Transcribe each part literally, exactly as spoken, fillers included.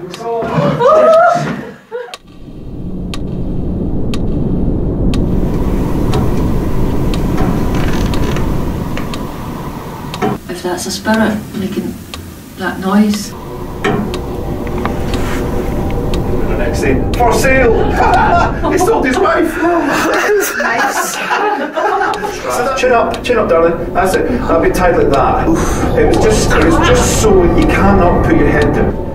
If that's a spirit making that noise. The next thing, for sale! He sold his wife! Nice. Chin up, chin up, darling. That's it. That'd be tied like that. Oof. It was just, it was just so you cannot put your head down.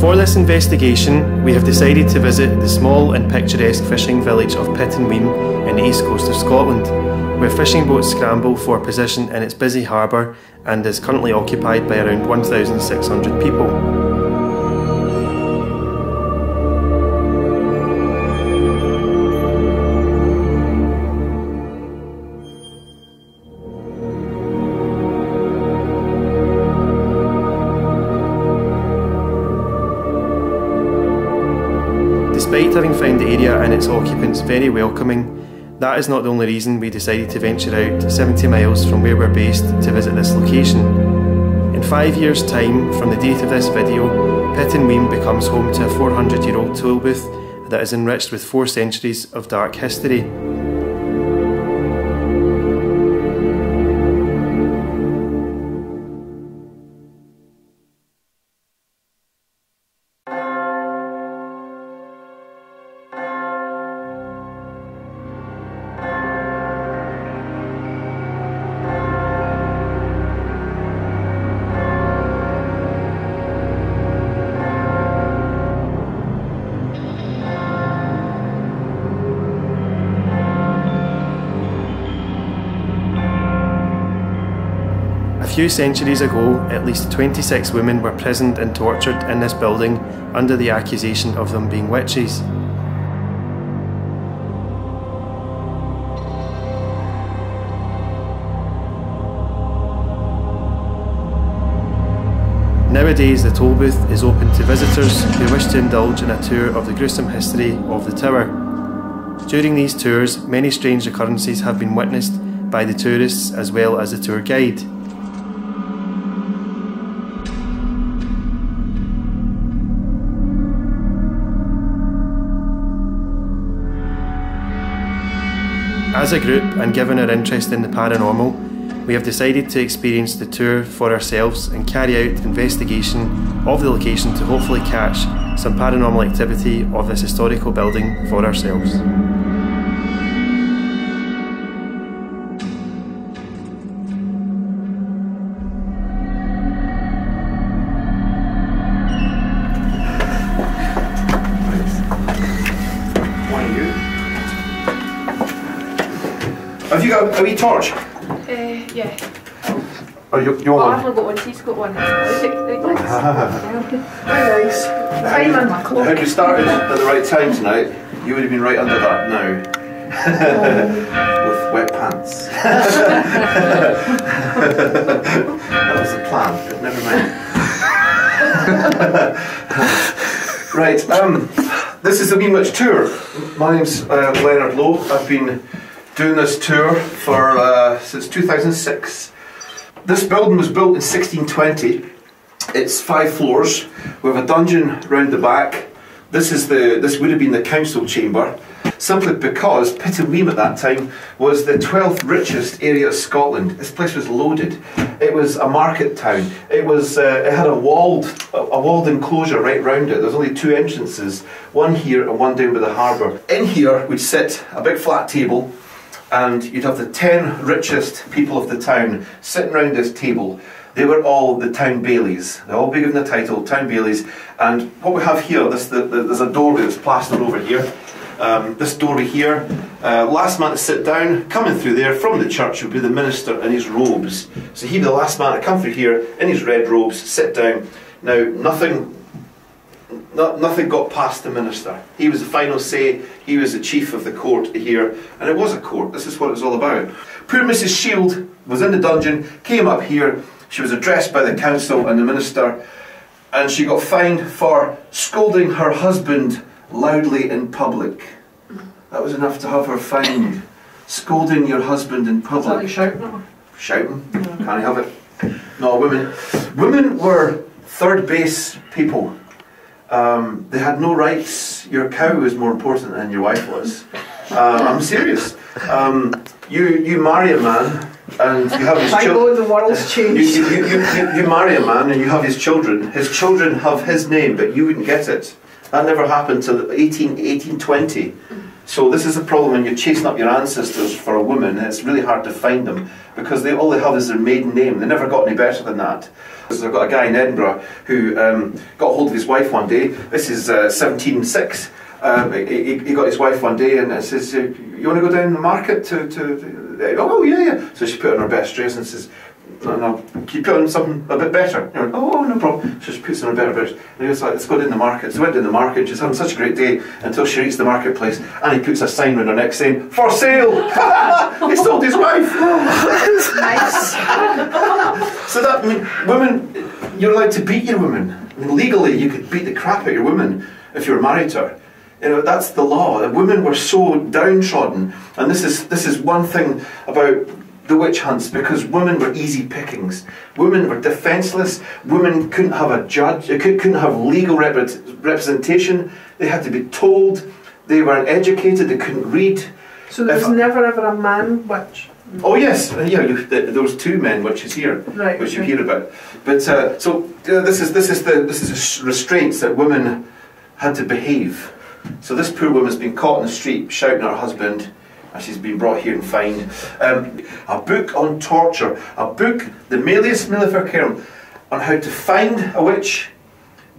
For this investigation, we have decided to visit the small and picturesque fishing village of Pittenweem in the east coast of Scotland, where fishing boats scramble for position in its busy harbour and is currently occupied by around one thousand six hundred people. Despite having found the area and its occupants very welcoming, that is not the only reason we decided to venture out seventy miles from where we're based to visit this location. In five years' time from the date of this video, Pittenweem becomes home to a four hundred year old tool booth that is enriched with four centuries of dark history. A few centuries ago, at least twenty-six women were imprisoned and tortured in this building under the accusation of them being witches. Nowadays, the toll booth is open to visitors who wish to indulge in a tour of the gruesome history of the tower. During these tours, many strange occurrences have been witnessed by the tourists as well as the tour guide. As a group, and given our interest in the paranormal, we have decided to experience the tour for ourselves and carry out investigation of the location to hopefully catch some paranormal activity of this historical building for ourselves. Have you got a wee torch? Uh, yeah. Oh, you, you want oh, one? I've not got one, he's got one. Very nice. Time on my clock. Had you started at the right time tonight, you would have been right under that now. With wet pants. That was the plan, but never mind. Right, um, this is the Wee Witch Tour. My name's uh, Leonard Lowe. I've been doing this tour for uh, since two thousand six. This building was built in sixteen twenty. It's five floors. We have a dungeon round the back. This is the this would have been the council chamber. simply because Pittenweem at that time was the twelfth richest area of Scotland. This place was loaded. It was a market town. It was uh, it had a walled a walled enclosure right round it. There's only two entrances, one here and one down by the harbour. In here we'd sit a big flat table, and you'd have the ten richest people of the town sitting round this table. They were all the town bailies. They'll all be given the title, town bailies. And what we have here, this, the, the, there's a doorway that's plastered over here. Um, this doorway here, uh, last man to sit down, coming through there from the church would be the minister in his robes. So he'd be the last man to come through here in his red robes, sit down. Now, nothing, no, nothing got past the minister. He was the final say, he was the chief of the court here. And it was a court, this is what it was all about. Poor Missus Shield was in the dungeon, came up here. She was addressed by the council and the minister, and she got fined for scolding her husband loudly in public. That was enough to have her fined. Scolding your husband in public. Like shouting? Shouting. Yeah. Can't I have it? No, women. Women were third base people. Um, they had no rights. Your cow was more important than your wife was. Um, I'm serious. Um, you, you marry a man, and you have his children. The world's changed. You, you, you, you, you marry a man and you have his children. His children have his name, but you wouldn't get it. That never happened till eighteen twenty. So this is a problem when you're chasing up your ancestors for a woman. It's really hard to find them because they all they have is their maiden name. They never got any better than that. So I've got a guy in Edinburgh who um, got hold of his wife one day. This is uh, seventeen oh six. Um, he, he got his wife one day and says, "You want to go down to the market to, to oh yeah, yeah." So she put on her best dress and says, "No, no, can you put on something a bit better?" And he went, "Oh, no problem." So she puts on a better dress, and he was like, "Let's go down the market." So went down the market, and she's having such a great day until she reached the marketplace, and he puts a sign round her neck saying, "For sale." He sold his wife. Nice. So that, I mean, women, you're allowed to beat your women. I mean, legally, you could beat the crap out your woman if you were married to her. You know, that's the law. Women were so downtrodden, and this is this is one thing about the witch hunts, because women were easy pickings. Women were defenceless. Women couldn't have a judge. They couldn't have legal rep representation. They had to be told. They weren't educated. They couldn't read. So there was if, never ever a man witch. Oh yes, yeah. You, there was two men witches here, right, which okay. you hear about. But uh, so uh, this is this is the this is the restraints that women had to behave. So this poor woman's been caught in the street shouting at her husband, and she's been brought here and fined. Um, a book on torture, a book, the Malleus Maleficarum, on how to find a witch,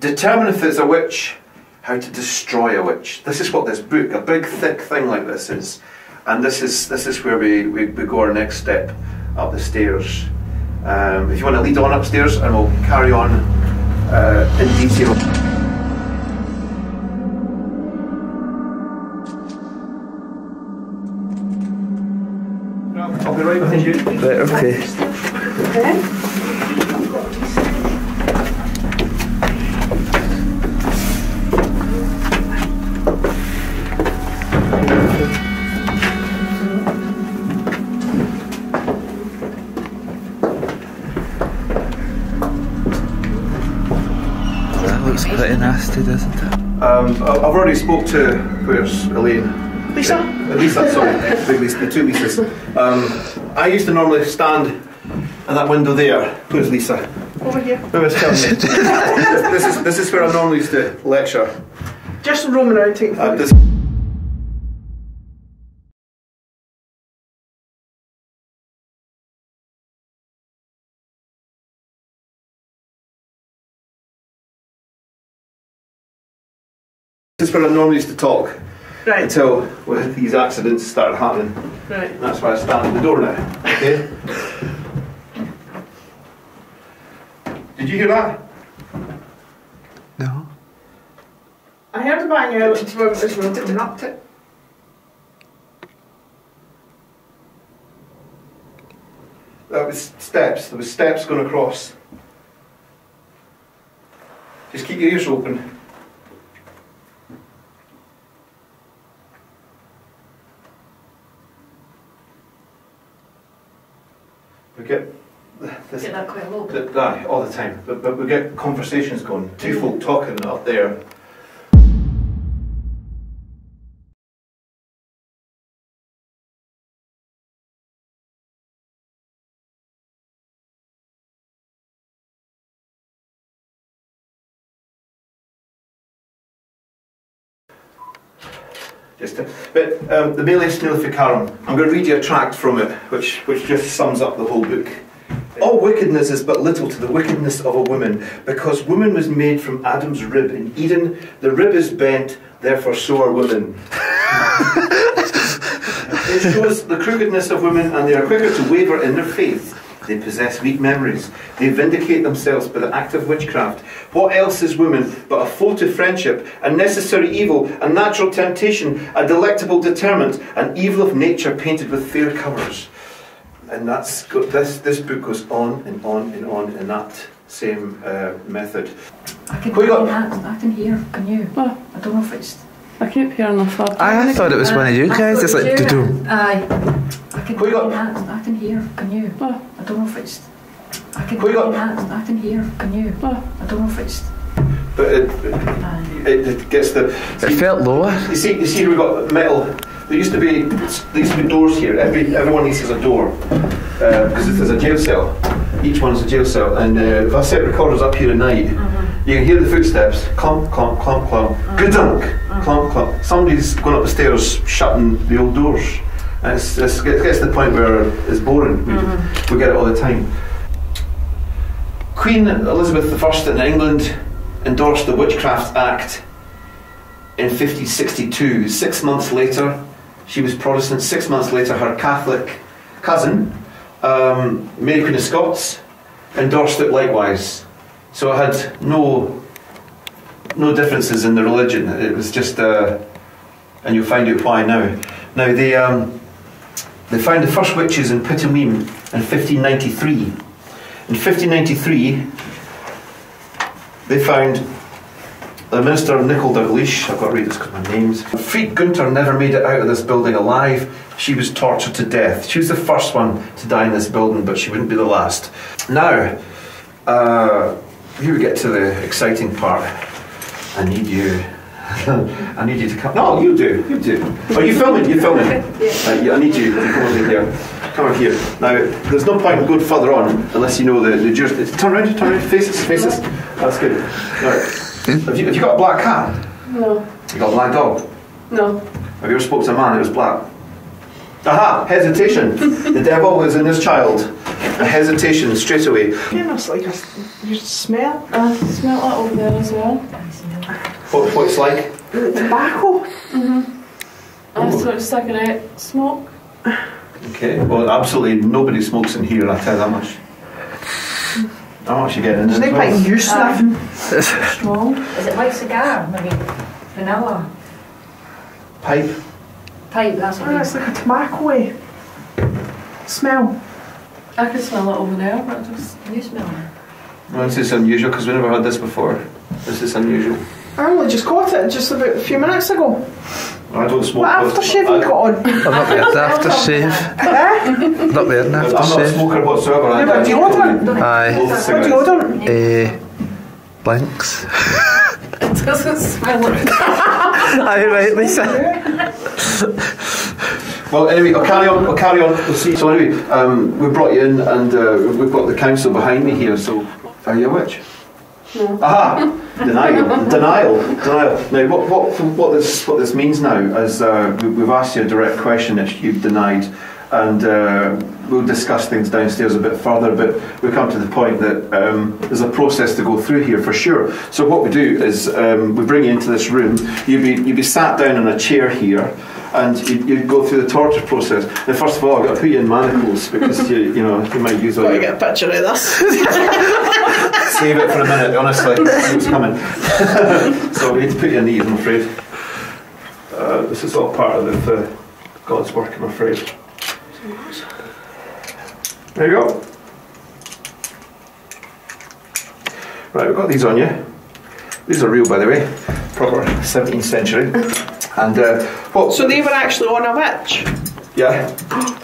determine if it's a witch, how to destroy a witch. This is what this book, a big thick thing like this is. And this is, this is where we, we, we go our next step up the stairs. Um, if you want to lead on upstairs, and we'll carry on uh, in detail. I'll be right with you. Right, okay. That looks pretty nasty, doesn't it? Um, I've already spoke to, where's Elaine? Lisa? Uh, Lisa, sorry, big Lisa, the two Lisas. Um, I used to normally stand in that window there. Where's Lisa? Over here. Where is this, this is this is where I normally used to lecture. Just roaming around taking uh, this. This is where I normally used to talk. Right. Until well, these accidents started happening. Right. And that's why I stand at the door now. Okay? Did you hear that? No. I heard a bang out as we were coming up to it. That was steps. There was steps going across. Just keep your ears open. We get this, get that quite low. The, ah, all the time, but, but we get conversations going, two folk talking up there. Just to, but um, the Malleus Maleficarum, I'm going to read you a tract from it, which, which just sums up the whole book. All wickedness is but little to the wickedness of a woman, because woman was made from Adam's rib in Eden. The rib is bent, therefore so are women. It shows the crookedness of women, and they are quicker to waver in their faith. They possess weak memories. They vindicate themselves by the act of witchcraft. What else is woman but a foe to friendship, a necessary evil, a natural temptation, a delectable determinant, an evil of nature painted with fair colours? And that's got, this, this book goes on and on and on in that same uh, method. I can, I, can, I can hear, can you? What? I don't know if it's... I keep hearing the fuck. I, I thought it was uh, one of you guys. It's like, do-do. Aye. I can hear. I can hear. Can you? What? I don't know if it's. I can hear. I can hear. Can you? What? I don't know if it's. But it, it, it gets the. See, it felt lower. You see, you see, we got metal. There used to be, there used to be doors here. Every everyone needs a door because uh, there's a jail cell. Each one's a jail cell, and uh, if I set recorders up here at night. Mm-hmm. You can hear the footsteps, clomp, clomp, clomp, clomp, mm. Gadunk, mm. Clomp, clomp. Somebody's going up the stairs, shutting the old doors. And it's, it's, it gets to the point where it's boring. We, mm. we get it all the time. Queen Elizabeth the First in England endorsed the Witchcraft Act in fifteen sixty-two. Six months later, she was Protestant. Six months later, her Catholic cousin, um, Mary Queen of Scots, endorsed it likewise. So it had no no differences in the religion. It was just, uh, and you'll find out why now. Now they um, they found the first witches in Pittenweem in fifteen ninety-three. In fifteen ninety-three, they found the minister Nicol Dalglish. I've got to read this because my name's. Fret Gunter never made it out of this building alive. She was tortured to death. She was the first one to die in this building, but she wouldn't be the last. Now. Uh, Here we get to the exciting part. I need you. I need you to come. No, you do. You do. Are oh, you filming? You're filming. Yeah. Uh, I need you to come over here. Come over here. Now, there's no point in going further on unless you know the, the jury. Turn around, turn around. Faces, faces. That's good. Right. Have you, have you got a black cat? No. You got a black dog? No. Have you ever spoke to a man who was black? Aha! Hesitation. The devil is in this child. A hesitation straight away. You must like a, you smell. I smell that over there as well. What, what it's like? The tobacco. Mhm. I sort of cigarette smoke. Okay. Well, absolutely nobody smokes in here. I tell you that much. I'm actually getting in. Isn't it quite you sniffing? Strong. Is it like cigar? Maybe vanilla. Pipe. Pipe, that's what oh, it's like a tobacco-y smell. I can smell it over there, but just you smell it. Well, this is unusual because we never had this before. This is unusual. I only just caught it just about a few minutes ago. I don't smoke. What aftershave have you got on? I'm not wearing aftershave. Eh? I'm not wearing aftershave. I'm not a smoker whatsoever. You've got deodorant? Aye. What deodorant? Eh, Blanks. It doesn't smell like that. Aye, right, Lisa. Well, anyway, I'll carry on. I'll carry on. We'll see. So anyway, um, we brought you in, and uh, we've got the council behind me here. So, are you a witch? No. Aha! Denial, denial, denial. Now, what, what, what this, what this means now is uh, we've asked you a direct question that you've denied, and uh, we'll discuss things downstairs a bit further. But we come to the point that um, there's a process to go through here for sure. So what we do is um, we bring you into this room. You'll be, you'll be sat down in a chair here. And you, you go through the torture process. Now, first of all, I've got to put you in manacles because you, you know, you might use all. Got to get a picture of this. Save it for a minute, honestly. It's coming. So we need to put you in these, I'm afraid. Uh, this is all part of the, uh, God's work, I'm afraid. There you go. Right, we've got these on you. These are real, by the way. Proper seventeenth century. And uh, well, so they were actually on a witch. Yeah,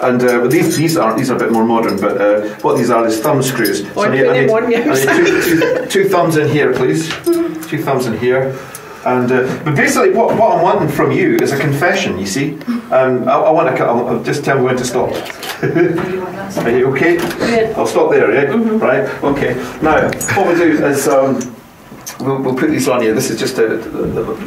and uh, but these these aren't these are a bit more modern. But uh, what these are is thumb screws. So I need, I need, I need two, two, two thumbs in here, please. Two thumbs in here. And uh, but basically, what what I'm wanting from you is a confession. You see, um, I, I want to I'll just tell me when to stop. Are you okay? Yeah. I'll stop there. Yeah. Mm-hmm. Right. Okay. Now what we do is. Um, we'll, we'll put these on here. This is just a,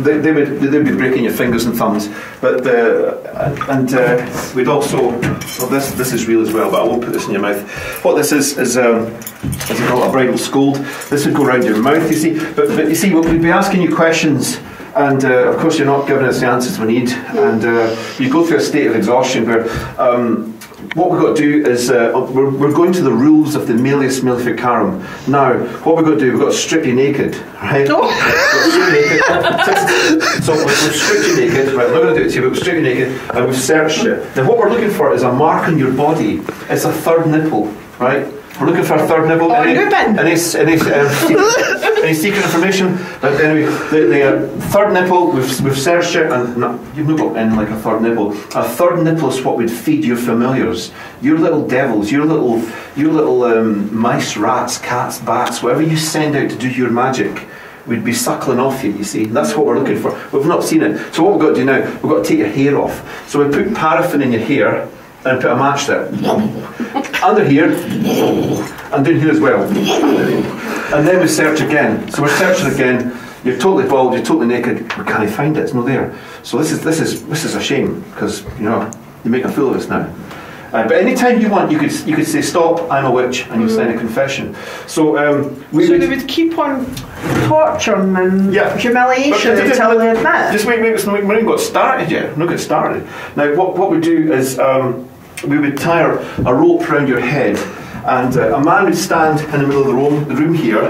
they, they would they'd be breaking your fingers and thumbs. But uh, and uh, we'd also, well, this this is real as well, but I won't put this in your mouth. What this is is um, is called a bridal scold. This would go around your mouth, you see. But but you see, we'd be asking you questions. And uh, of course, you're not giving us the answers we need, and uh, you go through a state of exhaustion where um, what we've got to do is uh, we're, we're going to the rules of the Malleus Maleficarum. Now, what we've got to do, we've got to strip you naked, right? Oh. We've naked. So we've stripped you naked, right? I'm not going to do it to you, but we've stripped you naked and we've searched you. Now, what we're looking for is a mark on your body. It's a third nipple, right? We're looking for a third nipple. Oh, any, any, any, um, secret, any secret information? But anyway, the, the uh, third nipple, we've, we've searched it, and no, you've not got in like a third nipple. A third nipple is what we'd feed your familiars, your little devils, your little, your little um, mice, rats, cats, bats, whatever you send out to do your magic. We'd be suckling off you, you see. That's what we're looking for. We've not seen it. So what we've got to do now, we've got to take your hair off. So we put paraffin in your hair and put a match there. Under here, and down here as well. And then we search again. So we're searching again. You're totally bald, you're totally naked. We can't find it, it's not there. So this is, this is, this is a shame, because, you know, you make a fool of us now. Uh, but any time you want, you could, you could say, stop, I'm a witch, and you mm. sign a confession. So um, we so would, they would keep on torturing and yeah. humiliation until they admit. Just wait, wait, we haven't got started yet. Not got started. Now, what, what we do is um, we would tie a rope round your head, and uh, a man would stand in the middle of the room, the room here,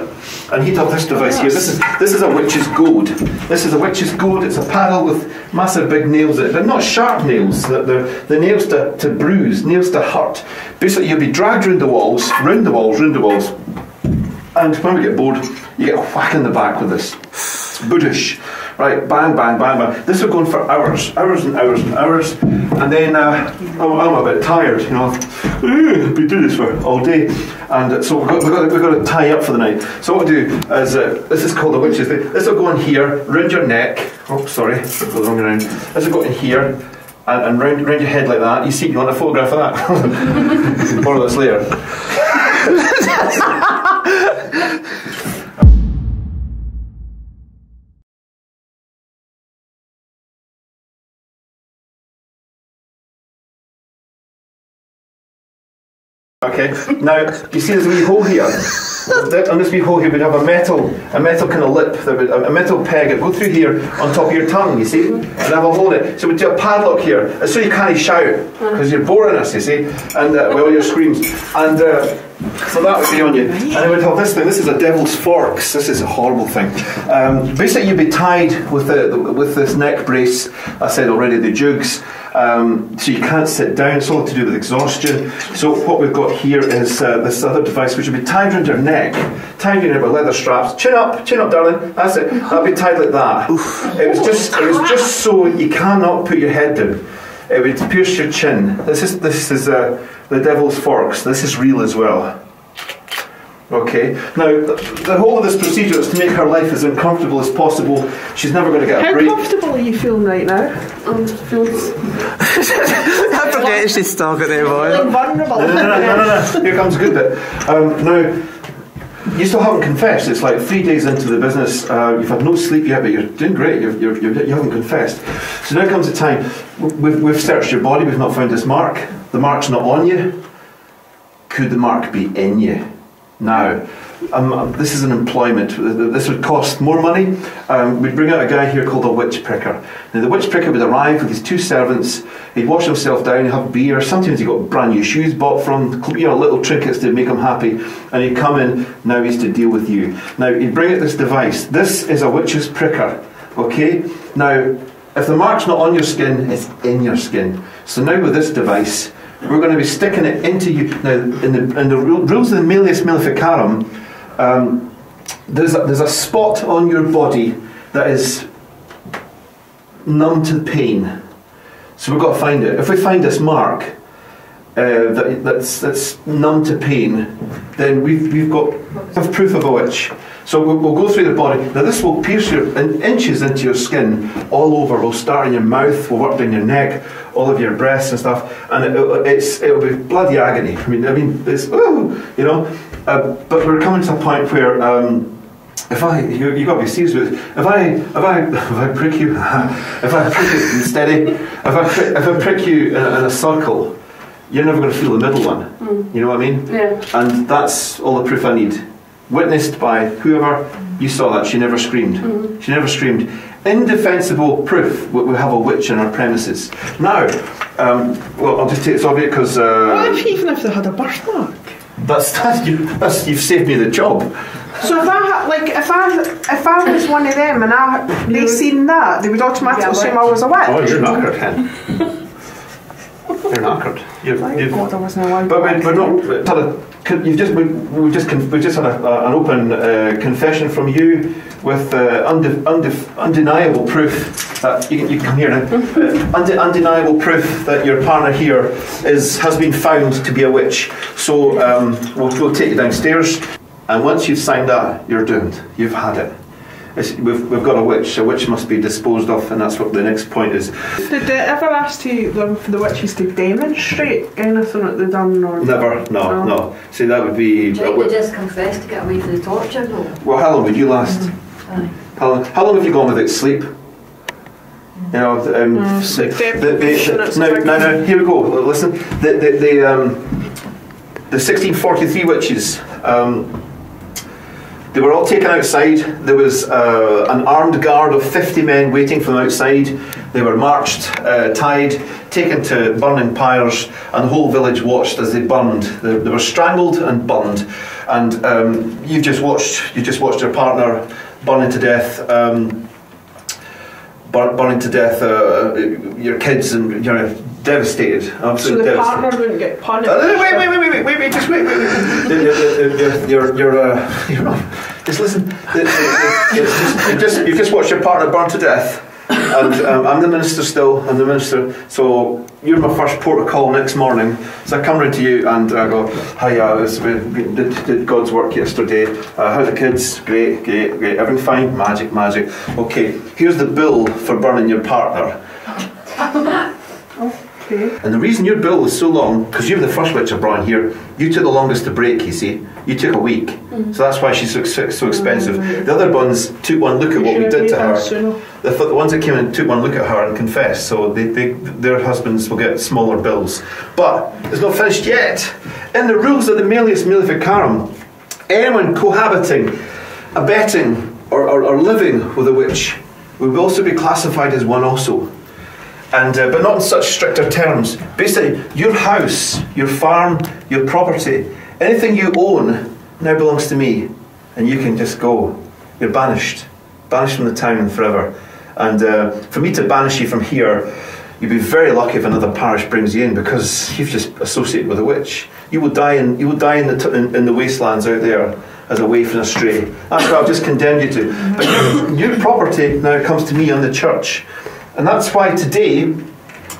and he'd have this device here. This is this is a witch's goad. This is a witch's goad. It's a paddle with massive big nails in it. They're not sharp nails. They're the nails to, to bruise, nails to hurt. Basically, you'll be dragged round the walls, round the walls, round the walls. And when we get bored, you get a whack in the back with this. It's Buddhish. Right, bang, bang, bang, bang. This will go on for hours, hours and hours and hours. And then uh, I'm, I'm a bit tired, you know. We do this for all day. And so we've got, we've, got, we've got to tie up for the night. So what we do is, uh, this is called the witch's thing. This will go in here, round your neck. Oh, sorry, the wrong round. This will go in here and, and round, round your head like that. You see, you want a photograph of that? More or less later. Okay, now you see there's a wee hole here. On this wee hole here, we'd have a metal, a metal kind of lip, that would, a metal peg that would go through here on top of your tongue, you see, and have a hole in it. So we'd do a padlock here, so you can't shout, because you're boring us, you see, and uh, with all your screams. And uh, so that would be on you. And I would have this thing, this is a devil's forks, this is a horrible thing. Um, basically, you'd be tied with, the, the, with this neck brace, I said already, the jugs. Um, so you can't sit down, it's all to do with exhaustion. So what we've got here is uh, this other device which will be tied around your neck, tied around with leather straps. Chin up, chin up, darling, that's it. That'll be tied like that. Oof. It was just it was just so you cannot put your head down. It would pierce your chin. This is this is uh, the devil's forks. This is real as well. Okay, now the, the whole of this procedure is to make her life as uncomfortable as possible. She's never going to get a break. How comfortable are you feeling right now? I'm feeling... I forget if she's talking there, boy. I'm feeling vulnerable. No, no, no, no, no, no. Here comes a good bit. Um, now, you still haven't confessed. It's like three days into the business. Uh, you've had no sleep yet, but you're doing great. You're, you're, you're, you haven't confessed. So now comes the time. We've, we've searched your body. We've not found this mark. The mark's not on you. Could the mark be in you? Now, um, this is an employment. This would cost more money. Um, we'd bring out a guy here called a witch pricker. Now, the witch pricker would arrive with his two servants. He'd wash himself down, he'd have beer. Sometimes he got brand new shoes bought from, you know, little trinkets to make him happy. And he'd come in, now he's to deal with you. Now, he'd bring out this device. This is a witch's pricker, okay? Now, if the mark's not on your skin, it's in your skin. So now with this device, we're going to be sticking it into you. Now, in the, in the rules of the Malleus Maleficarum, um, there's, a, there's a spot on your body that is numb to pain. So we've got to find it. If we find this mark uh, that, that's, that's numb to pain, then we've, we've got have proof of a witch. So we'll, we'll go through the body. Now this will pierce your in inches into your skin all over. We'll start in your mouth, we'll work down your neck, all of your breasts and stuff, and it, it, it's, it'll be bloody agony. I mean, I mean, it's, ooh, you know. Uh, but we're coming to a point where um, If I, you, you've got to be serious with this. If I, if I, if I prick you, if I prick you steady, if I, if I prick you in a, in a circle, you're never going to feel the middle one. Mm. You know what I mean? Yeah. And that's all the proof I need. Witnessed by whoever you saw that, she never screamed. Mm-hmm. She never screamed. Indefensible proof we have a witch in our premises. Now, um, well, I'll just take this off you because. Uh, well, if, even if they had a birthmark. That's, that's, you, that's you've saved me the job. So if I like if I if I was one of them and I they seen that, they would automatically assume I was a witch. Oh, you're knackered, hen. You're knackered. You've, Thank you've, God, there was no one. But we're not. Had a, you've just we we've just we just had a, a, an open uh, confession from you with uh, unde, unde, undeniable proof that you can, you can come here now. uh, unde, undeniable proof that your partner here is has been found to be a witch. So um, we'll, we'll take you downstairs. And once you've signed that, you're doomed. You've had it. It's, we've, we've got a witch. A witch must be disposed of, and that's what the next point is. Did they ever ask you, them for the witches to demonstrate anything that they've done? Or never, no, no, no. See, that would be... Do you think they just confess to get away from the torture, though? Well, how long would you last? Mm-hmm. how, long, how long have you gone without sleep? You know, um, mm, sick. The, the, the, now, now, now, here we go. Listen, the, the, the, um, the sixteen forty-three witches... Um, They were all taken outside. There was uh, an armed guard of fifty men waiting for them outside. They were marched, uh, tied, taken to burning pyres, and the whole village watched as they burned. They, they were strangled and burned. And um, you've just watched. You just watched your partner burning to death. Um, burn, burning to death. Uh, your kids and you know. Devastated, absolutely. So the partner wouldn't get punished. Uh, wait, wait, wait, wait, wait, wait, wait, just wait, wait, wait. You're, you're, uh, you're not. Just listen. You just, you just watched your partner burn to death, and um, I'm the minister still. I'm the minister, so you're my first port of call next morning. So I come round to you and I go, "Hi, uh, was, we, we did, did God's work yesterday. Uh, how's the kids? Great, great, great. Everything fine? Magic, magic. Okay, here's the bill for burning your partner." And the reason your bill is so long, because you were the first witch I brought in here, you took the longest to break, you see. You took a week. Mm. So that's why she's so, so expensive. Mm. The other ones took one look at what we did to her. The, the ones that came in took one look at her and confessed, so they, they, their husbands will get smaller bills. But it's not finished yet. In the rules of the Malleus Maleficarum, anyone cohabiting, abetting, or, or, or living with a witch will also be classified as one also. And, uh, but not in such stricter terms. Basically, your house, your farm, your property, anything you own now belongs to me, and you can just go. You're banished, banished from the town forever. And uh, for me to banish you from here, you'd be very lucky if another parish brings you in, because you've just associated with a witch. You will die in, you will die in the t in, in the wastelands out there as a waif and a stray. That's what I've just condemned you to. But your, your property now comes to me and the church. And that's why today,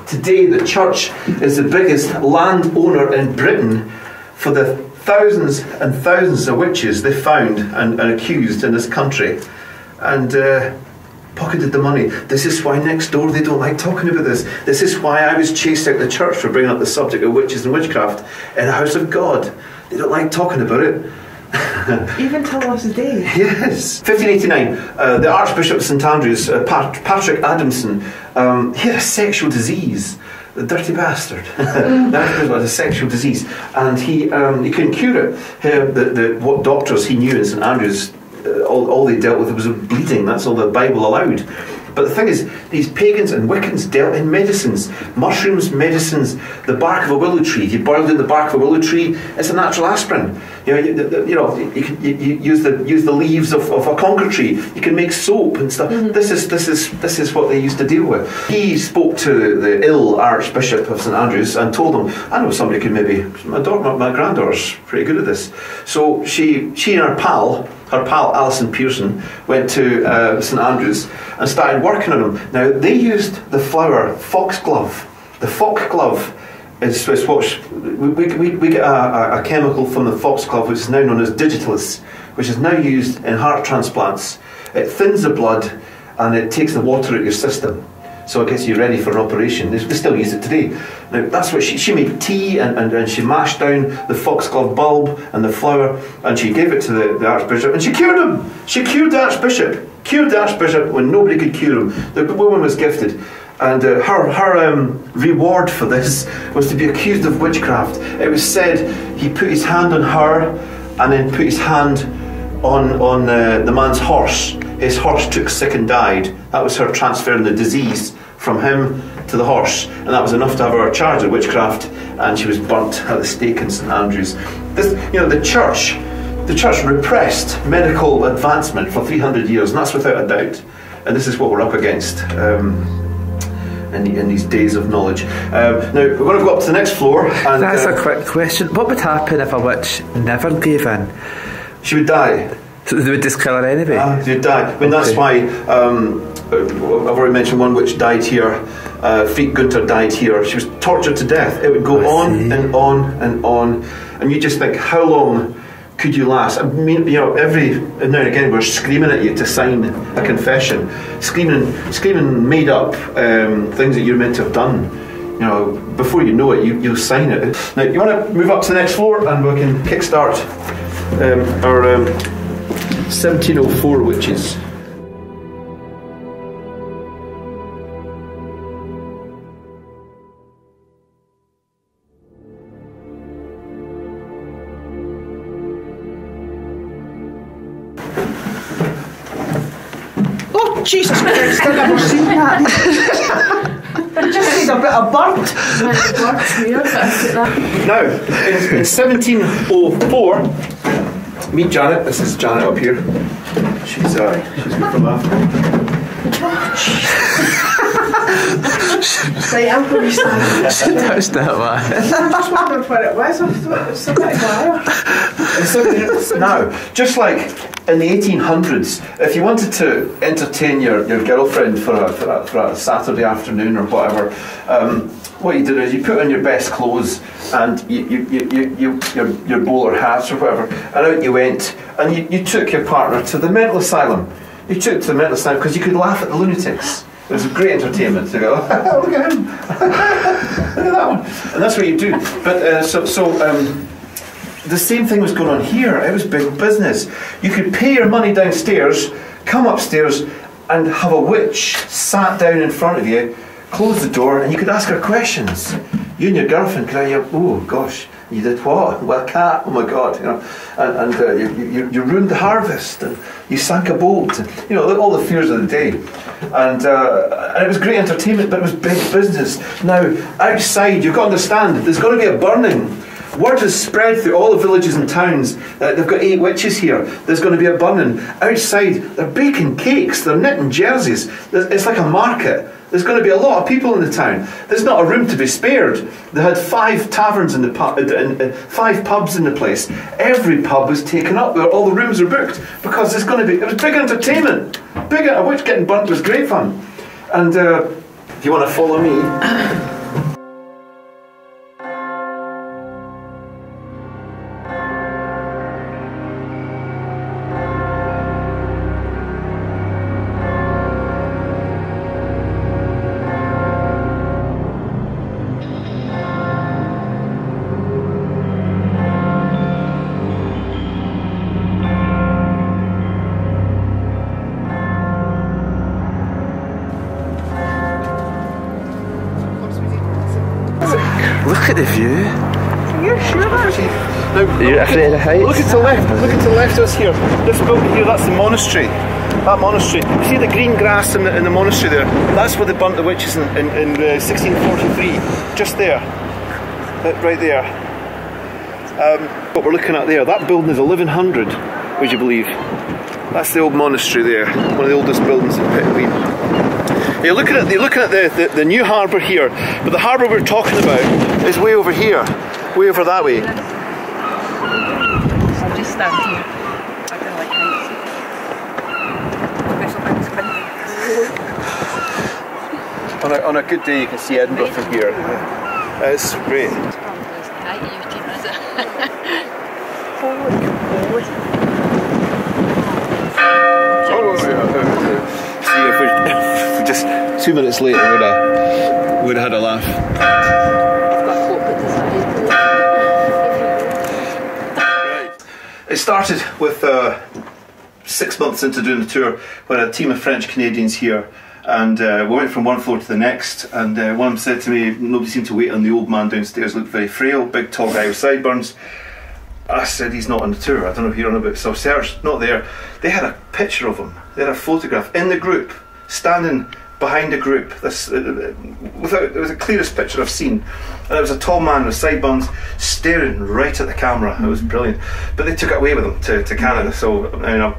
today the church is the biggest landowner in Britain for the thousands and thousands of witches they found and, and accused in this country. And uh, pocketed the money. This is why next door they don't like talking about this. This is why I was chased out of the church for bringing up the subject of witches and witchcraft in the house of God. They don't like talking about it. Even till us a day. Yes. fifteen eighty-nine, uh, the Archbishop of Saint Andrews, uh, Pat Patrick Adamson, um, he had a sexual disease. The dirty bastard. That was a sexual disease, and he um, he couldn't cure it. He, the, the what doctors he knew in Saint Andrews, uh, all all they dealt with was bleeding. That's all the Bible allowed. But the thing is, these pagans and Wiccans dealt in medicines. Mushrooms, medicines, the bark of a willow tree. You boiled in the bark of a willow tree, it's a natural aspirin. You know, you, you, know, you, can, you, you use, the, use the leaves of, of a conker tree. You can make soap and stuff. Mm-hmm. This is, this is, this is what they used to deal with. He spoke to the ill Archbishop of Saint Andrews and told him, I know somebody could maybe, my, daughter, my granddaughter's pretty good at this. So she, she and her pal, her pal Alison Pearson, went to uh, Saint Andrews and started working on him. Now, they used the flower foxglove. The foxglove is, is what we, we, we get a, a chemical from the foxglove, which is now known as digitalis, which is now used in heart transplants. It thins the blood and it takes the water out of your system. So it gets you ready for an operation. They still use it today. Now that's what she, she made tea and, and, and she mashed down the foxglove bulb and the flower, and she gave it to the, the Archbishop, and she cured him. She cured the Archbishop. Cured the Archbishop when nobody could cure him. The woman was gifted. And uh, her, her um, reward for this was to be accused of witchcraft. It was said he put his hand on her and then put his hand on, on uh, the man's horse. His horse took sick and died. That was her transferring the disease from him to the horse, and that was enough to have her charged with witchcraft, and she was burnt at the stake in Saint Andrews. This, you know, the church, the church repressed medical advancement for three hundred years, and that's without a doubt. And this is what we're up against um, in, in these days of knowledge. Um, now we're going to go up to the next floor. And, that's uh, a quick question. What would happen if a witch never gave in? She would die. So they would discolour her anyway? Uh, they would die. I mean, okay. That's why, um, I've already mentioned one witch died here, uh, Fret Gunter died here. She was tortured to death. It would go oh, on see. and on and on. And you just think, how long could you last? I mean, you know, every now and again we're screaming at you to sign a confession. Screaming, screaming made up um, things that you're meant to have done. You know, before you know it, you, you'll sign it. Now, you want to move up to the next floor and we can kickstart um, our... Um, seventeen oh four witches. Oh, Jesus Christ, I've never seen that. I just need a bit of burnt. Now, in seventeen oh four, meet Janet. This is Janet up here. She's uh, she's good for laughing. Right, I'm going to stand. She touched that one. I just wondered where it was. I thought it was somebody wire. Now, just like in the eighteen hundreds, if you wanted to entertain your, your girlfriend for a, for, a, for a Saturday afternoon or whatever, um, what you did is you put on your best clothes and you, you, you, you, you, your, your bowler hats or whatever, and out you went, and you, you took your partner to the mental asylum. You took to the mental asylum because you could laugh at the lunatics. It was great entertainment to go, look at him, look at that one. And that's what you do. But uh, so, so um, the same thing was going on here. It was big business. You could pay your money downstairs, come upstairs and have a witch sat down in front of you, close the door, and you could ask her questions. You and your girlfriend could go, oh gosh, you did what? Well, cat, oh my god, you know, and, and uh, you, you, you ruined the harvest, and you sank a boat, and, you know, all the fears of the day. And, uh, and it was great entertainment, but it was big business. Now, outside, you've got to understand, there's got to be a burning. Word has spread through all the villages and towns that they've got eight witches here. There's going to be a burning. Outside, they're baking cakes, they're knitting jerseys. It's like a market. There's going to be a lot of people in the town. There's not a room to be spared. They had five taverns in the pub, in, in, five pubs in the place. Every pub was taken up. All the rooms were booked because there's going to be. It was big entertainment. Big. A witch getting burnt was great fun. And uh, if you want to follow me. Look at the left, look at the left of us here. This building here, that's the monastery. That monastery. You see the green grass in the, in the monastery there? That's where they burnt the witches in, in, in uh, sixteen forty-three. Just there. Right there. Um, what we're looking at there, that building is eleven hundred, would you believe? That's the old monastery there. One of the oldest buildings in Pittenweem. You're looking at, you're looking at the, the, the new harbour here, but the harbour we're talking about is way over here. Way over that way. Stand here. I don't like heights. On a, on a good day you can see Edinburgh from here. Yeah. It's great. Oh, yeah. See if we, if we just two minutes later would have, would have had a laugh. I've got hope that this is right. It started with uh, six months into doing the tour when a team of French Canadians here, and uh, we went from one floor to the next, and uh, one of them said to me, nobody seemed to wait on the old man downstairs, looked very frail, big tall guy with sideburns. I said, he's not on the tour, I don't know if you're on about self-search, not there. They had a picture of him, they had a photograph in the group, standing behind a group. This, uh, without, it was the clearest picture I've seen, and it was a tall man with sideburns staring right at the camera. It was brilliant, but they took it away with them to, to Canada, so I, mean, I,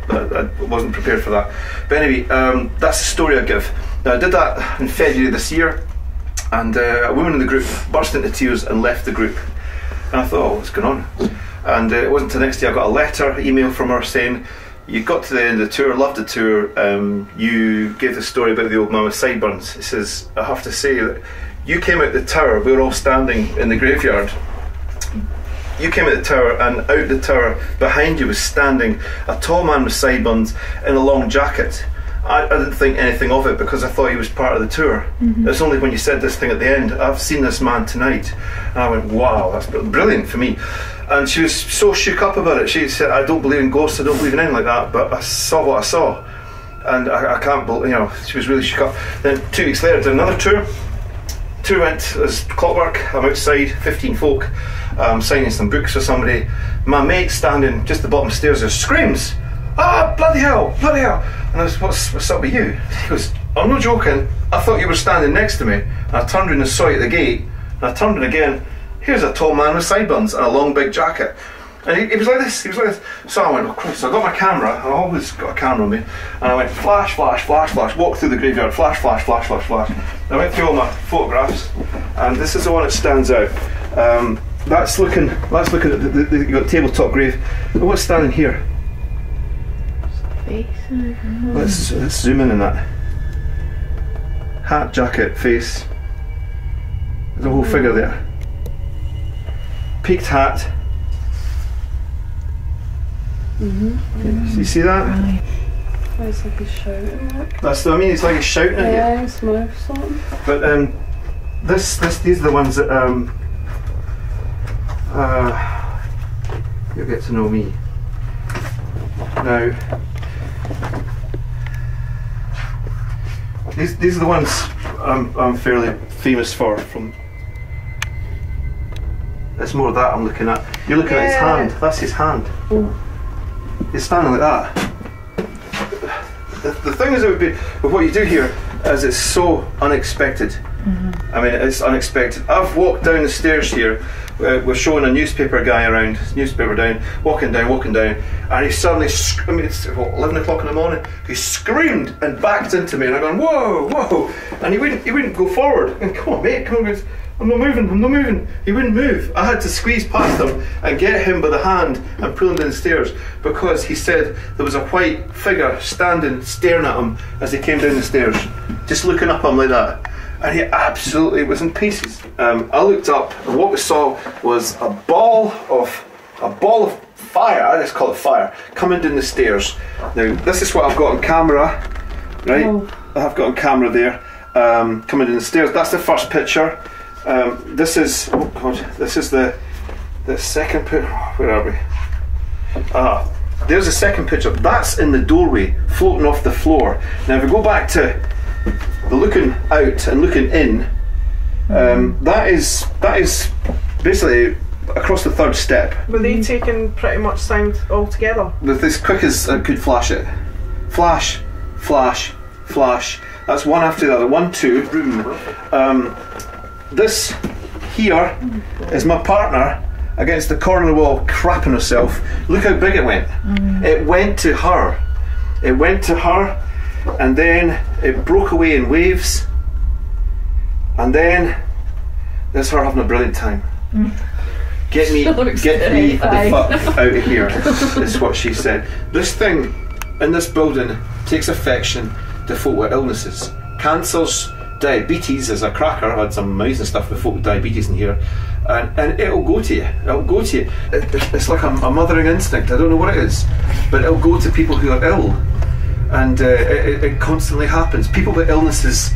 I wasn't prepared for that. But anyway, um, that's the story I give. Now I did that in February this year, and uh, a woman in the group burst into tears and left the group, and I thought, oh, what's going on? And uh, it wasn't until the next day I got a letter, email from her saying, you got to the end of the tour, loved the tour, um, you gave the story about the old man with sideburns. It says, I have to say that you came out the tower, we were all standing in the graveyard. You came out the tower, and out the tower behind you was standing a tall man with sideburns in a long jacket. I, I didn't think anything of it because I thought he was part of the tour. Mm-hmm. It's only when you said this thing at the end, I've seen this man tonight. And I went, wow, that's brilliant for me. And she was so shook up about it. She said, I don't believe in ghosts, I don't believe in anything like that, but I saw what I saw. And I, I can't believe, you know, she was really shook up. Then two weeks later, I did another tour. Tour went as clockwork. I'm outside, fifteen folk, um, signing some books for somebody. My mate standing just the bottom stairs there screams, ah, bloody hell, bloody hell. And I was, what's, what's up with you? He goes, I'm not joking, I thought you were standing next to me. And I turned around and saw you at the gate, and I turned around again, here's a tall man with sideburns and a long big jacket. And he, he was like this, he was like this. So I went, oh Christ, so I got my camera, I always got a camera on me, and I went flash, flash, flash, flash, walked through the graveyard, flash, flash, flash, flash, flash. I went through all my photographs, and this is the one that stands out. Um, that's looking, that's looking at the, the, the, the tabletop grave. And what's standing here? Face. Let's, let's zoom in on that. Hat, jacket, face. There's a whole figure there. Peaked hat. Mm-hmm. Yeah, you see that? Aye. It's like he's shouting at. That's what I mean, it's like he's shouting at you. Yeah, it's more something. But um, this, this, these are the ones that um, uh, you'll get to know me. Now, these these are the ones I'm I'm fairly famous for. From it's more that I'm looking at. You're looking yeah. at his hand. That's his hand. Oh. He's standing like that. The, the thing is, it would be with what you do here is it's so unexpected. Mm-hmm. I mean, it's unexpected. I've walked down the stairs here. Uh, we're showing a newspaper guy around, newspaper down, walking down, walking down, and he suddenly, I mean, it's what, eleven o'clock in the morning, he screamed and backed into me, and I'm going, whoa, whoa, and he wouldn't, he wouldn't go forward, and come on mate, come on, I'm not moving, I'm not moving, he wouldn't move. I had to squeeze past him and get him by the hand and pull him down the stairs, because he said there was a white figure standing, staring at him as he came down the stairs, just looking up at him like that. And he absolutely was in pieces. Um, I looked up, and what we saw was a ball of a ball of fire. I just call it fire, coming down the stairs. Now, this is what I've got on camera, right? Oh. I've got on camera there, um, coming down the stairs. That's the first picture. Um, this is oh god, this is the the second picture. Where are we? Ah, there's the second picture. That's in the doorway, floating off the floor. Now, if we go back to the looking out and looking in, um, that is that is basically across the third step. Were they taking pretty much sound altogether? With as quick as I could flash it. Flash, flash, flash. That's one after the other. One, two, room. Um, this here is my partner against the corner wall crapping herself. Look how big it went. Mm. It went to her. It went to her. And then it broke away in waves, and then there's her having a brilliant time. Mm. Get me, get me the fuck out of here, is what she said. This thing in this building takes affection to folk with illnesses. Cancers, diabetes, as a cracker, I had some amazing stuff with folk with diabetes in here, and, and it'll go to you, it'll go to you. It, it, it's like a, a mothering instinct, I don't know what it is, but it'll go to people who are ill. And uh, it, it constantly happens. People with illnesses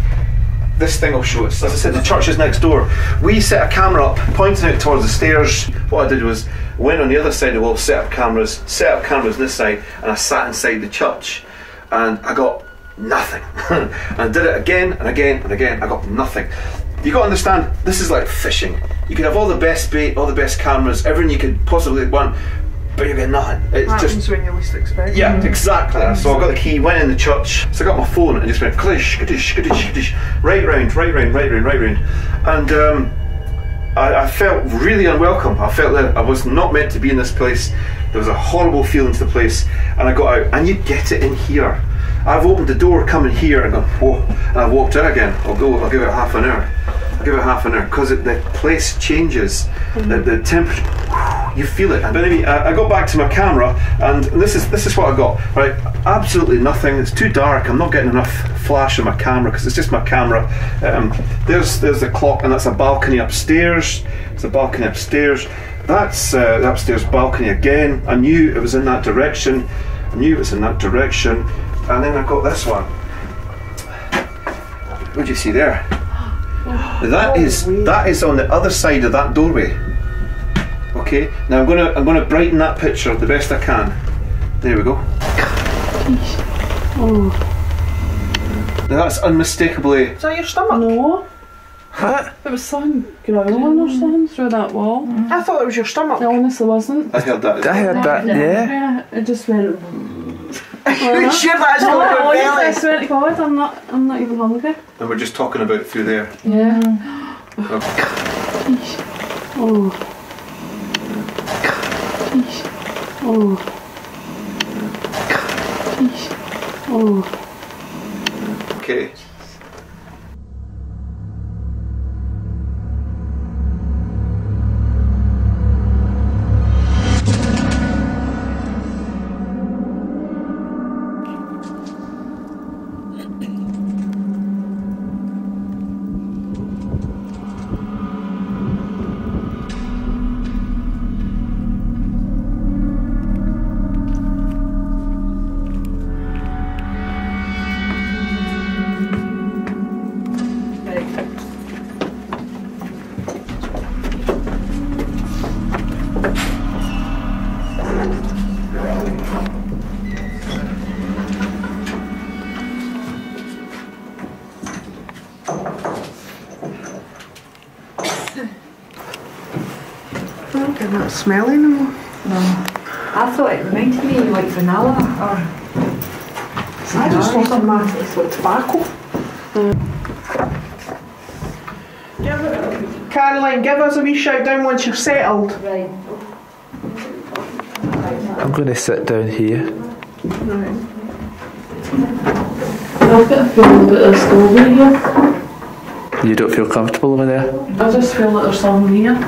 this thing will show us. As I said, the church is next door. We set a camera up, pointing out towards the stairs. What I did was went on the other side of the wall, set up cameras, set up cameras on this side, and I sat inside the church, and I got nothing. And I did it again and again and again. I got nothing. You got to understand, this is like fishing. You could have all the best bait, all the best cameras, everything you could possibly want, but you get nothing. It's happens just when you least expect. Yeah, mm-hmm. exactly. So I got the key, went in the church. So I got my phone and just went klish, kadish, kadish, kadish, right round, right round, right round, right round, and um, I, I felt really unwelcome. I felt that I was not meant to be in this place. There was a horrible feeling to the place, and I got out. And you get it in here. I've opened the door, come in here, and gone whoa, and I've walked in again. I'll go. I'll give it half an hour. I'll give it half an hour because the place changes. Mm-hmm. The, the temperature. You feel it. But anyway, I got back to my camera, and this is this is what I got. Right, absolutely nothing. It's too dark. I'm not getting enough flash on my camera because it's just my camera. Um, there's there's the clock, and that's a balcony upstairs. It's a balcony upstairs. That's uh, the upstairs balcony again. I knew it was in that direction. I knew it was in that direction. And then I've got this one. What do you see there? That is that is on the other side of that doorway. Okay, now I'm gonna I'm gonna brighten that picture the best I can. There we go. Oh. Now that's unmistakably. Is that your stomach? No. Huh? There was something growling or something through that wall. Mm. I thought it was your stomach. It honestly wasn't. I heard that. I heard that. Yeah. It just went. Well, sure, that's no, not no, honestly, I swear to God, I'm not. I'm not even hungry. And we're just talking about through there. Yeah. Oh. Oh. Oh. Oh. Okay. Smell anymore? No. I thought it reminded me like vanilla or. I just thought it was like tobacco. Mm. Caroline, give us a wee shout down once you're settled. Right. I'm going to sit down here. Right. I've got a feeling that there's nobody here. You don't feel comfortable over there? I just feel like there's someone here.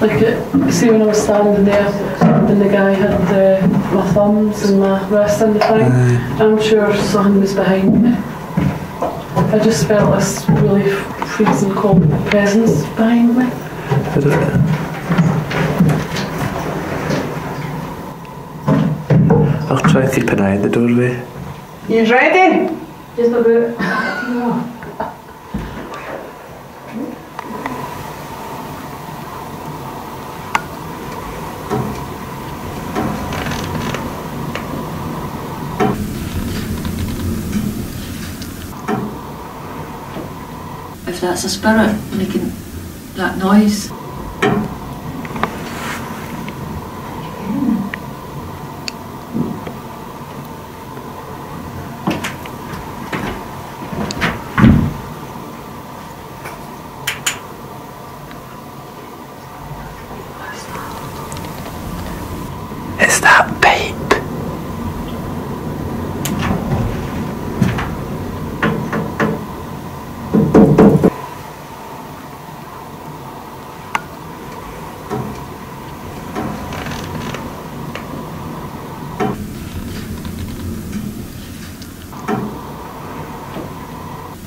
Like, it, see when I was standing there and the guy had the, my thumbs and my wrist and the thing, mm. I'm sure someone was behind me. I just felt this really freezing cold presence behind me. I'll try to keep an eye on the doorway. You ready? Just about. If that's a spirit making that noise.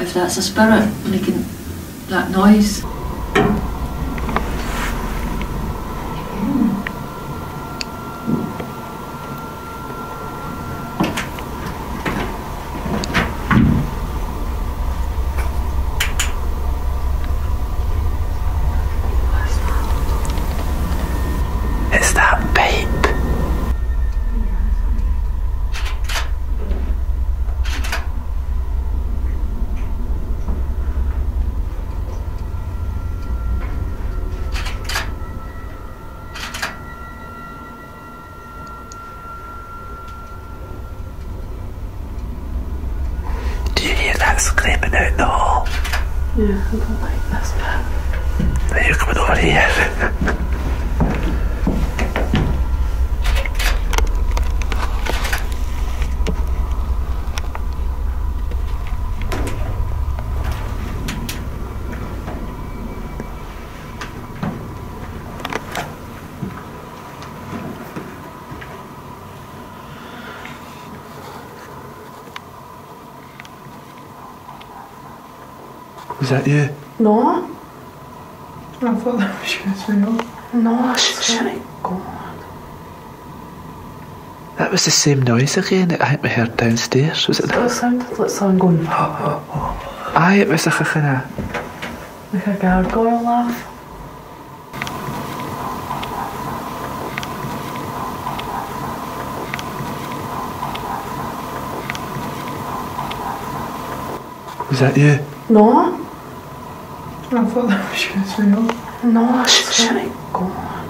If that's a spirit making that noise. Yeah, I don't like this bit. Now you're coming over here. Was that you? No. I thought that was you. No, shit. God. That was the same noise again that I think we heard downstairs, was it? That sounded like someone going. Aye, it was a kind of like a gargoyle laugh. Was that you? No. I thought that was you as well. No, shit. God.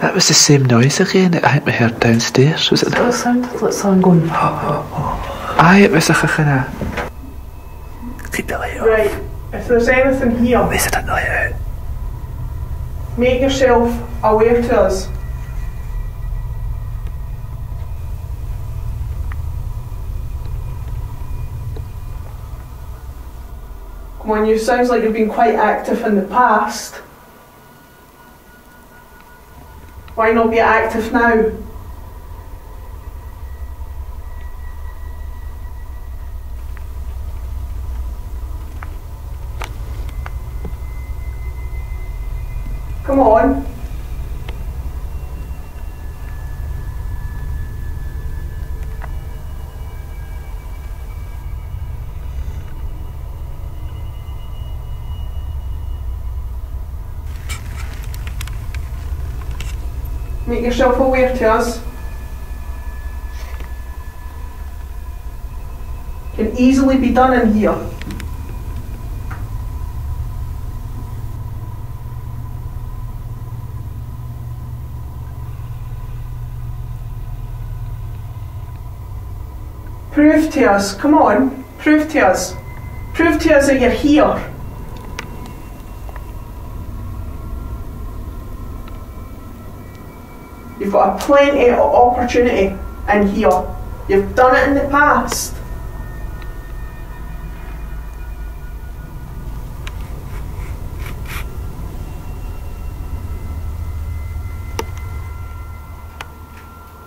That was the same noise again that I think we heard downstairs, was it? That sounded like someone going. Aye, it was a kind of. Keep the light on. Right, if there's anything here. At least I didn't let it out. Make yourself aware to us. Come on, you sounds like you've been quite active in the past. Why not be active now? Come on. Make yourself aware to us. Can easily be done in here. Prove to us, come on, prove to us. Prove to us that you're here. You've got a plenty of opportunity in here. You've done it in the past.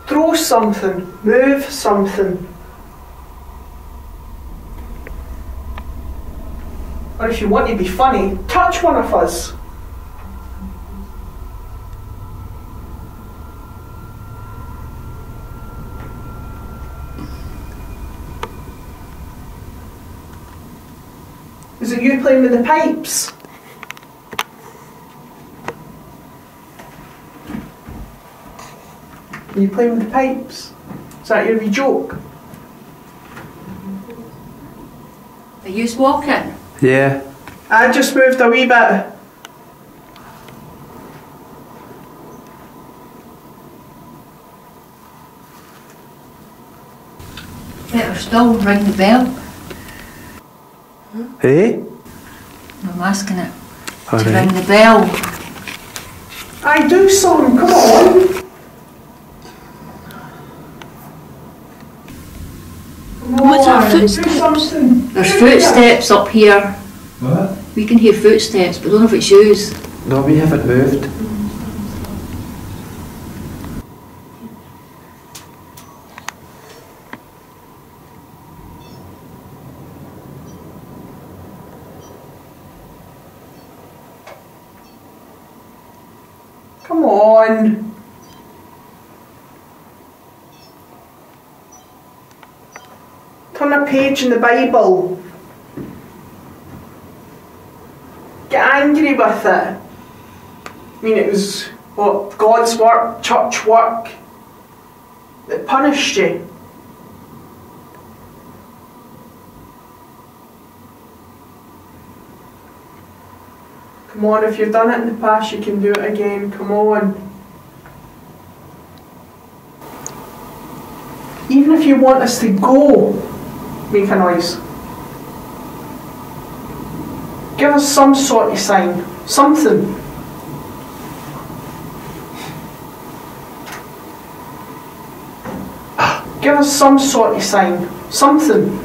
Throw something, move something. Or if you want to be funny, touch one of us. Is it you playing with the pipes? Are you playing with the pipes? Is that your wee joke? Are you walking? Yeah. I just moved a wee bit. Better still, ring the bell. Hey? I'm asking it all to right. Ring the bell. I do something, come on. Come What's on, do something. There's yeah. footsteps up here. What? We can hear footsteps, but I don't know if it's shoes. No, we haven't moved. Come on. Turn a page in the Bible. Get angry with it. I mean, it was what God's work, church work, that punished you. Come on, if you've done it in the past, you can do it again. Come on. Even if you want us to go, make a noise. Give us some sort of sign, something. Give us some sort of sign, something.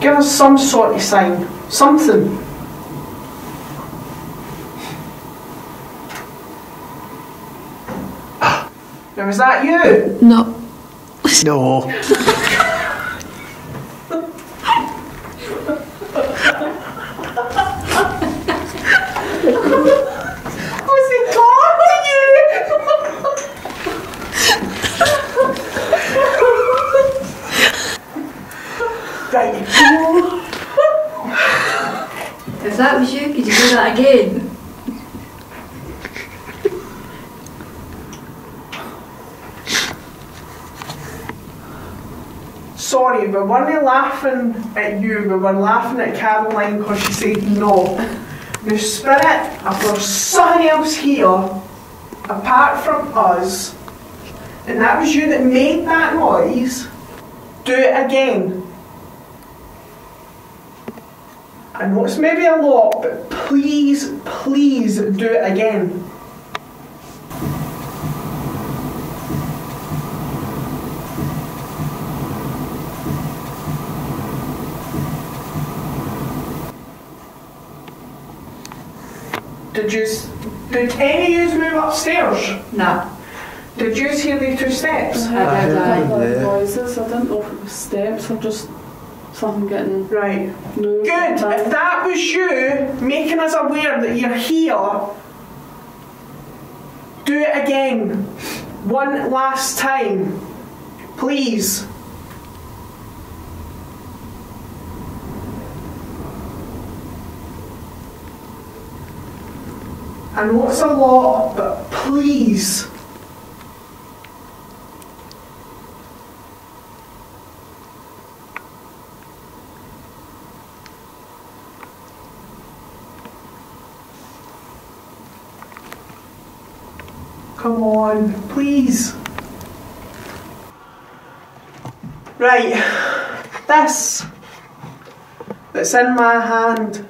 Give us some sort of sign, something. Now, is that you? No. No. Was he taunting you? There you go. If that was you, could you do that again? Sorry, we weren't laughing at you, we were laughing at Caroline because she said no. The spirit, if there's something else here, apart from us, and that was you that made that noise, do it again. I know it's maybe a lot, but please, please do it again. Did you, did any of you move upstairs? No. Did you hear the two steps? I, I did. I heard yeah. noises. I didn't know if it was steps or just something getting right. Moved. Good. If that was you making us aware that you're here, do it again, one last time, please. I know it's a lot, but please. Come on, please. Right, this that's in my hand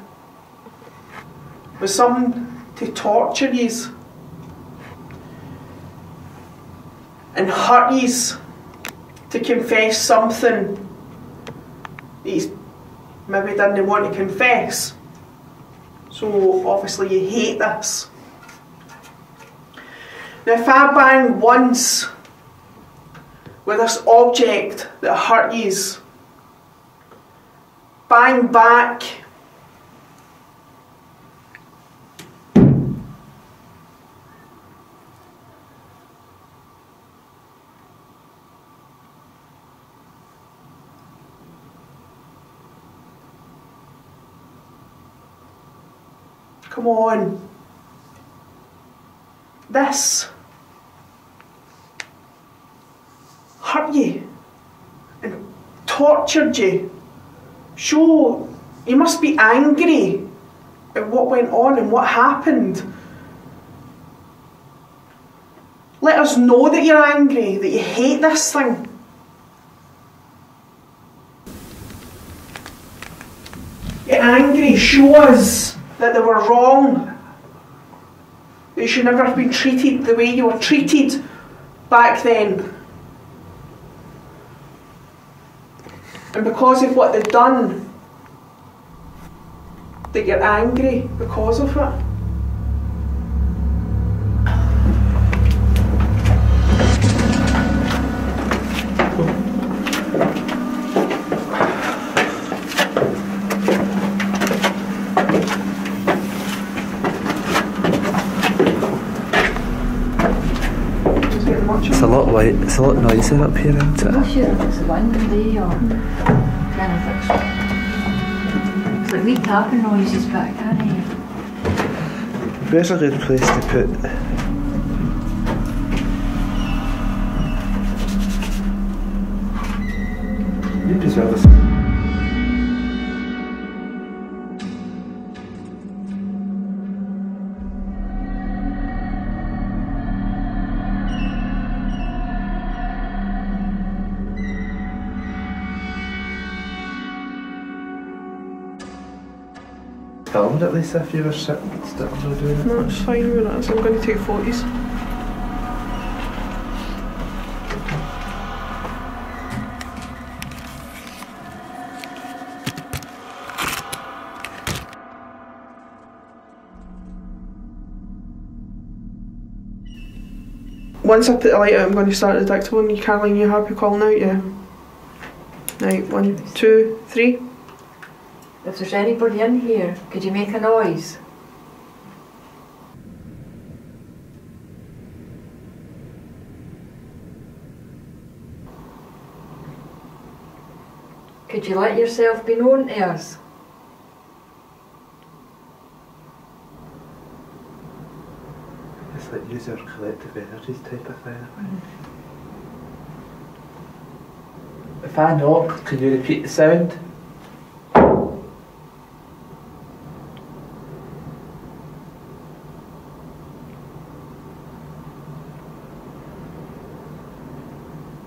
was some. To torture yous and hurt yous to confess something that you maybe didn't want to confess. So obviously you hate this. Now if I bang once with this object that hurt yous, bang back . Come on. This hurt you and tortured you. Sure, you must be angry at what went on and what happened. Let us know that you're angry, that you hate this thing. You're angry, show us that they were wrong. They should never have been treated the way you were treated back then. And because of what they've done, that you're angry because of it. It's a lot noisier up here, isn't it? I'm not sure if it's the wind today or kind of fixed. It's like wee tapping noises, but I can't hear. Where's a good place to put? You deserve this. tell them at least if you were sitting still or doing it. No, it's fine with that, so I'm going to take forties. Once I put the light out, I'm going to start the dictable and you Caroline, you happy calling out? Yeah. Right, one, two, three. If there's anybody in here, could you make a noise? Could you let yourself be known to us? It's like use our collective energies type of thing. Mm-hmm. If I knock, can you repeat the sound?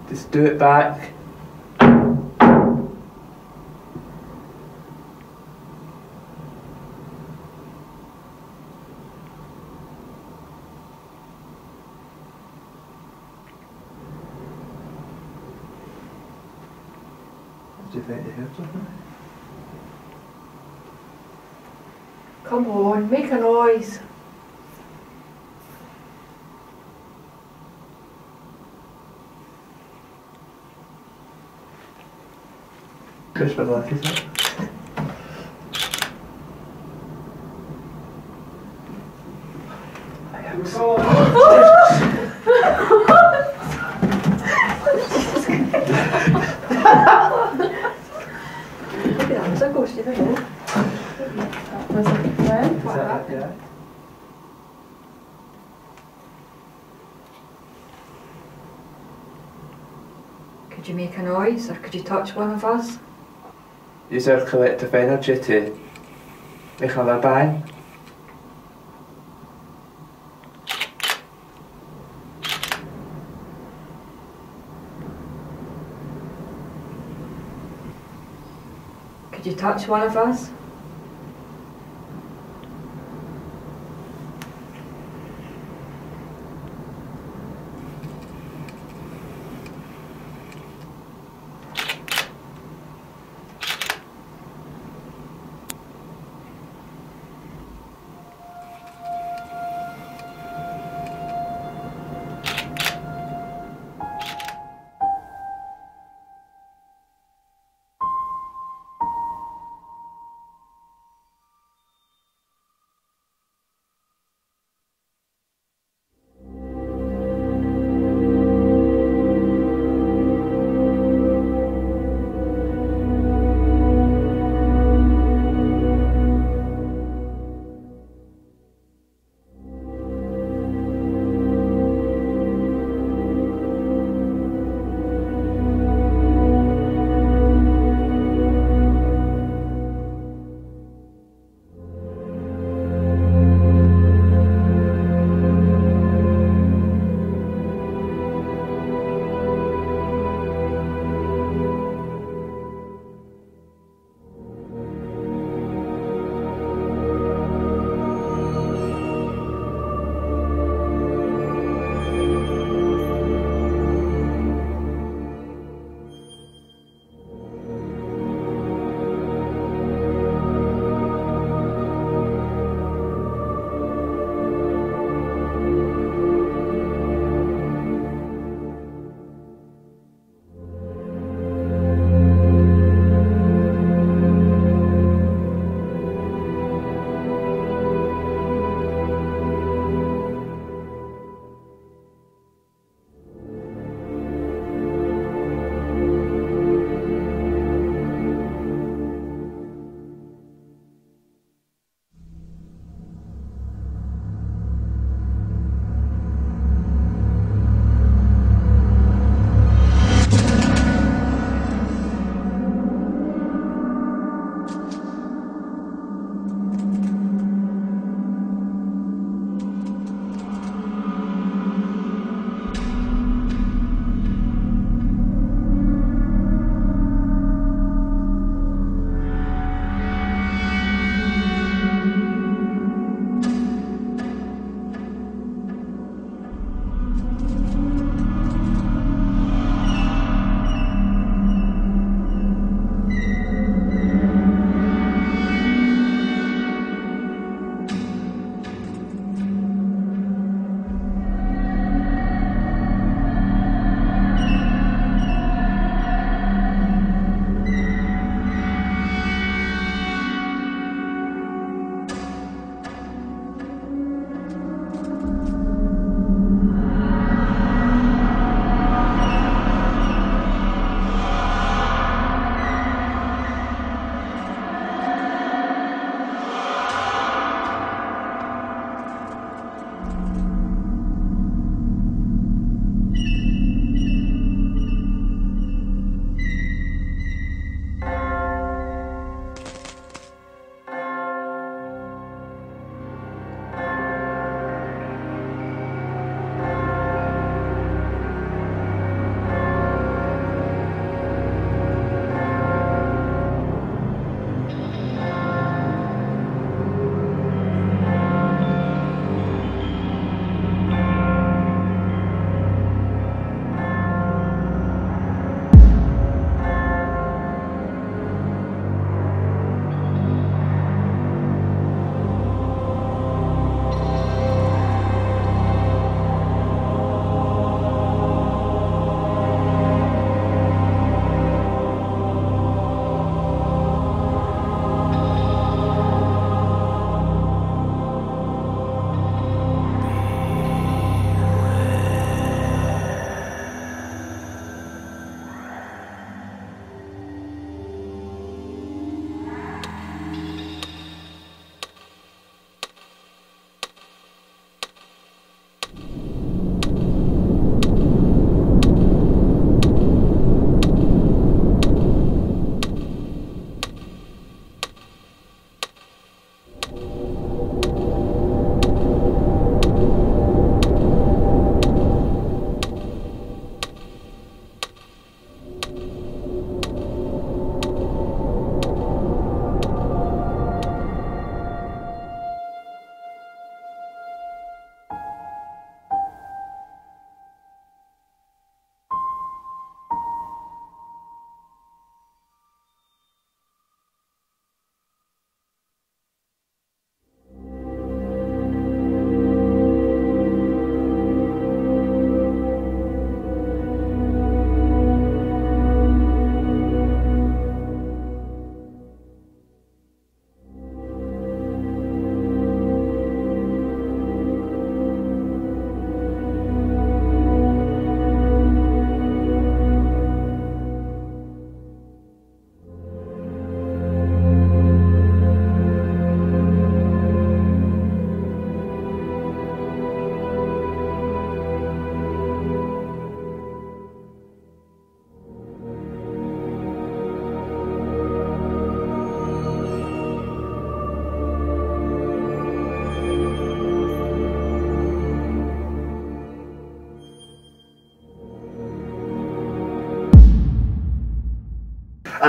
Just do it back. Do you think they heard something? Come on, make a noise. Push for that, is it? I am so. Could you make a noise or could you touch one of us? Use our collective energy to make another bang. Could you touch one of us?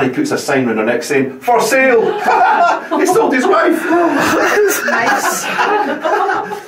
and he puts a sign on her neck saying, "For sale!" He sold his wife! Nice.